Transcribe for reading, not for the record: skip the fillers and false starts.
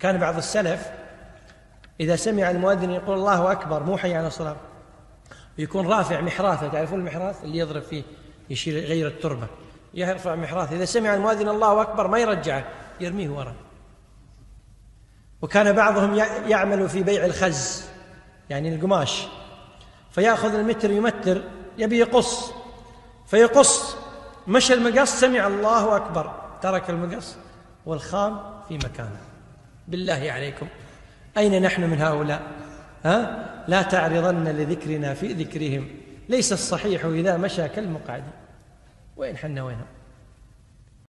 كان بعض السلف إذا سمع المؤذن يقول الله أكبر مو حي على الصلاة يكون رافع محراثه، تعرفون المحراث اللي يضرب فيه يشيل يغير التربة، يرفع محراثه، إذا سمع المؤذن الله أكبر ما يرجعه، يرميه وراء. وكان بعضهم يعمل في بيع الخز يعني القماش، فيأخذ المتر يمتر يبي يقص، فيقص مشى المقص سمع الله أكبر ترك المقص والخام في مكانه. بالله عليكم أين نحن من هؤلاء؟ ها؟ لا تعرضن لذكرنا في ذكرهم، ليس الصحيح إذا مشى كالمقعد. وين حنا وينهم؟